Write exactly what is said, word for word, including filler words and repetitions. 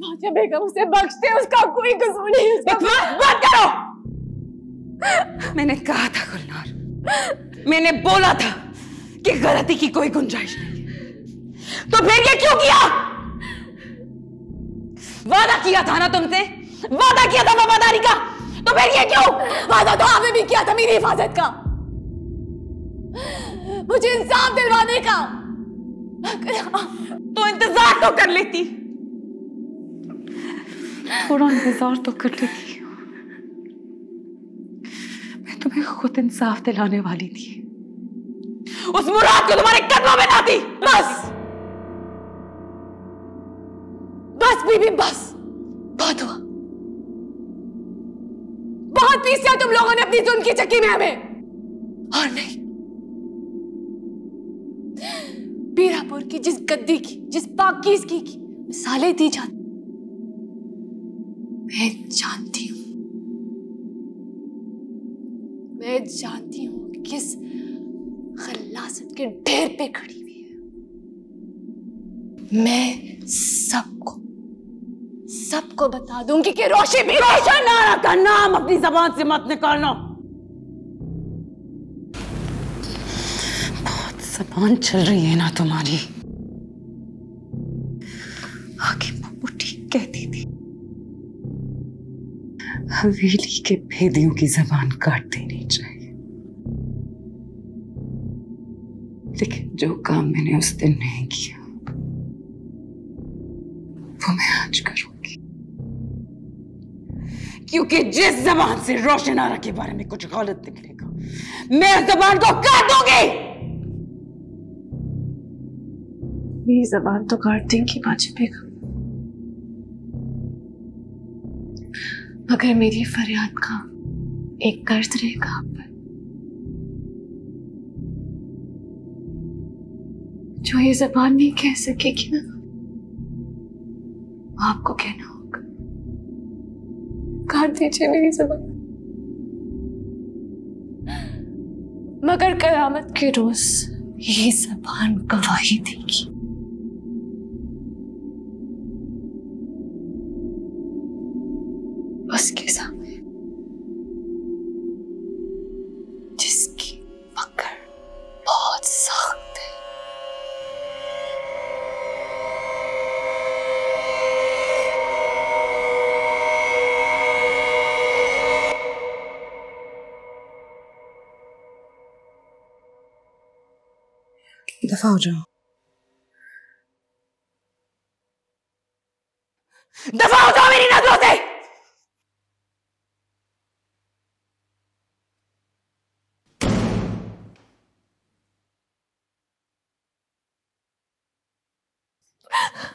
बादशाह बेगम उसे बख्शते, उसका कोई कसूर नहीं। बात करो। मैंने कहा था गुलनार, मैंने बोला था कि गलती की कोई गुंजाइश नहीं, तो फिर ये क्यों किया? वादा किया था ना तुमसे, वादा किया था वफादारी का, तो फिर ये क्यों? वादा तो आपने भी किया था मेरी हिफाजत का, मुझे इंसाफ दिलवाने का, तो इंतजार तो कर लेती, थोड़ा इंतजार तो कर लेती। मैं तुम्हें खुद इंसाफ दिलाने वाली थी, उस मुराद को तुम्हारे कदमों में लाती। बस बस बीबी, बस बहुत हुआ, बहुत पीसिया तुम लोगों ने अपनी जुल्म की चक्की में हमें, और नहीं पीरापुर की जिस गद्दी की, जिस पाकीज़गी की मिसालें दी जाती, मैं जानती हूं, मैं जानती हूं किस खल्लासत के ढेर पे खड़ी हुई है। मैं सबको सबको बता दूंगी कि रोशन भी रोशन आरा का नाम अपनी जबान से मत निकालना। बहुत जबान चल रही है ना तुम्हारी। आगे वो ठीक कहती थी, हवेली के भेदियों की जबान काट देनी चाहिए, लेकिन जो काम मैंने उस दिन नहीं किया वो मैं आज करूंगी, क्योंकि जिस जबान से रोशन आरा के बारे में कुछ गलत निकलेगा मैं उस जबान को काट दूंगी। मेरी जबान तो काट देंगी बादशाह बेगम, मगर मेरी फरियाद का एक कर्ज रहेगा आप पर, जो ये जबान नहीं कह सकेगी ना, आपको कहना होगा, काट दीजिए मेरी जबान। मगर कयामत के रोज ये जबान गवाही देगी। उसके सामने जिसकी पकड़ बहुत सख्त है, दफा हो जाओ, दफा हो जाओ मेरी नजरों से।